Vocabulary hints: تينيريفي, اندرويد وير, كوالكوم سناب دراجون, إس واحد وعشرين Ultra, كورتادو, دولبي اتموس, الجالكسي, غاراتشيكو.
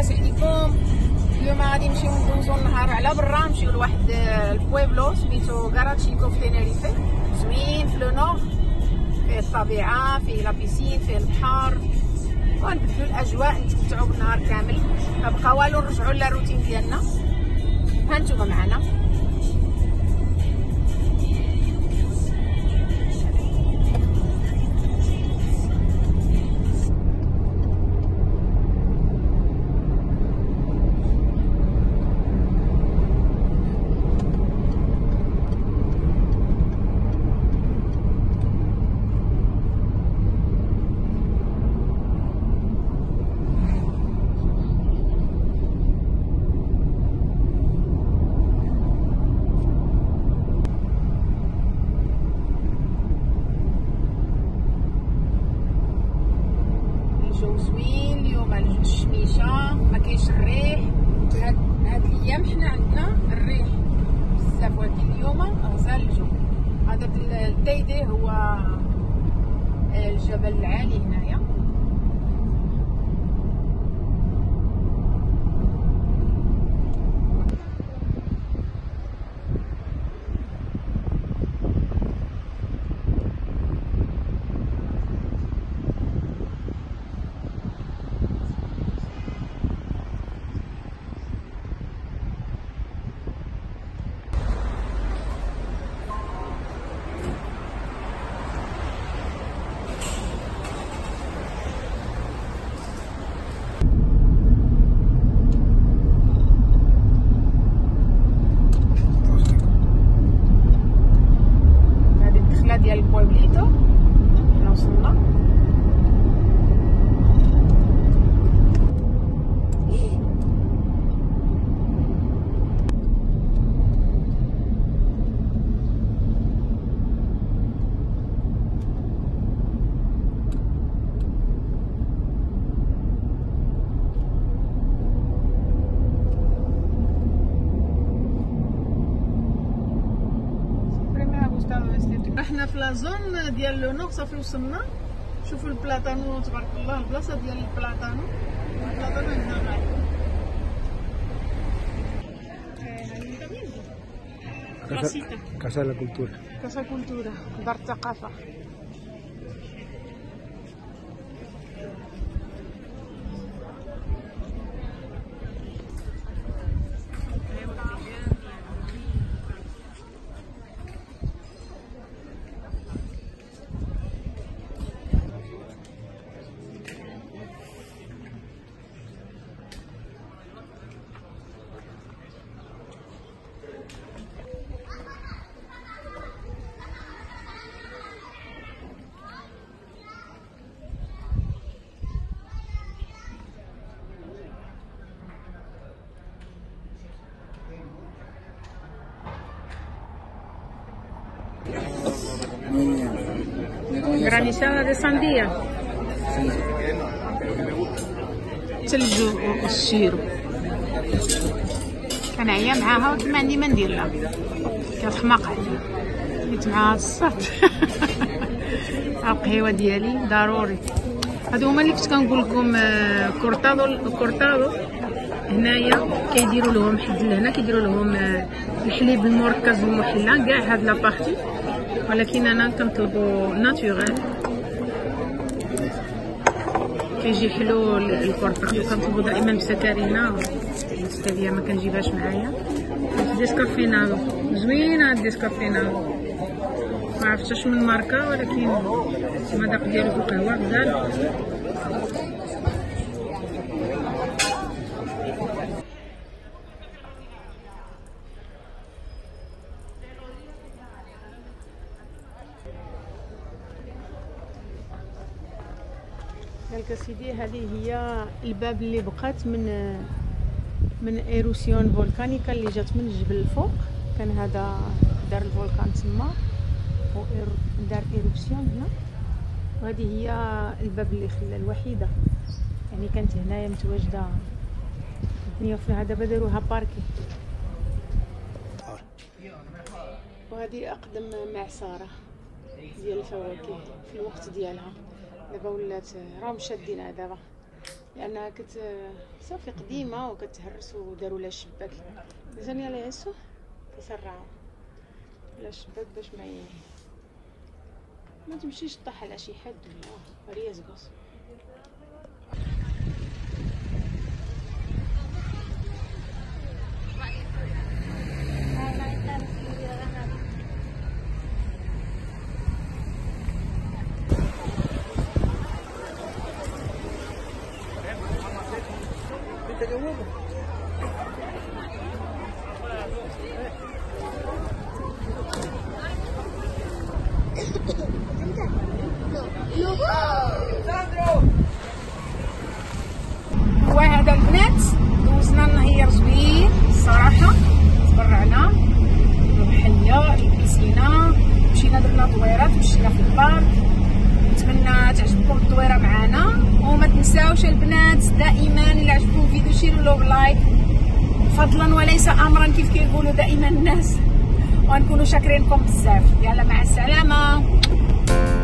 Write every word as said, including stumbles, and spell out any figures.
كسحكيكم اليوم غادي نمشيو ندوزو النهار على برا، نمشيو لواحد البويبلو سميتو غاراتشيكو في تينيريفي. زوين في لو نور، فيه الطبيعة، فيه لابيسين، فيه البحر، ونبدلو الأجواء نتمتعو بالنهار كامل. مبقى والو، نرجعو للروتين ديالنا. ها نتوما معنا. الجو زوين اليوم، الشميشه ما كاينش الريح. هاد هاد الايام حنا عندنا الريح بزاف، ولكن اليوم غزال الجو. هذا التايدي هو الجبل العالي هنايا. ديال البويبليتو حنا وصلنا. احنا في لازون ديال لو نور، صافي وصلنا. شوفوا البلاطانو تبارك الله، البلاصه ديال البلاطانو. البلاطانو هنا معايا كلاسيكا، كاسا لا كولتورا، كاسا كولتورا، دار الثقافه. Granizada de sandía. ثلج والشيرو كنعيا معاها وما عندي ما ندير لها، كتحماق عليا. جيت معاها الصاط القهوه ديالي ضروري. هادو هما اللي كنت كنقول لكم كورتادو. كورتادو هنايا كيديروا لهم حد لهنا، كيديروا لهم الحليب المركز والمحلى كاع هاد لابارتي، ولكن انا كنطلبو ناتوريل كيجي حلو الكورطادو. كنطلبو دائما بسكارينا، الستيفيا ما كنجيبهاش معايا. ديسكافينادو زوينه، هاد ديسكافينادو ما عرفتش اش من ماركه، ولكن المذاق ديالو في القهوه غزال. داك سيدي هذه هي الباب اللي بقات من من ايروسيون فولكانيكا اللي جات من الجبل الفوق. كان هذا دار الفولكان تما، و دار ايروسيون هنا. وهذه هي الباب اللي خلى الوحيده، يعني كانت هنايا متواجده الدنيا فيها. دابا داروها باركي. وهذه اقدم معصاره ديال الفواكه في الوقت ديالها، دابا ولات راهم شادينها دابا. لانها كت صافي قديمه وكتهرس وداروا لها شباك مزيان يلاه يعسو تسرعوا لا شباك باش ما ي... ما تمشيش طاح على شي حد ولا رياز قص. وهذا البنات دوزنا نهار زوين الصراحه، تبرعنا بالحيه لبسينا، مشينا درنا دويرات، مشينا في البارك. نتمنى تعجبكم الدويره معنا، وما تنساوش البنات دائما اللي عجبكم الفيديو شيروا له بلايك فضلا وليس امرا كيف كيقولوا دائما الناس، ونكونوا شاكرينكم بزاف. يلا مع السلامه.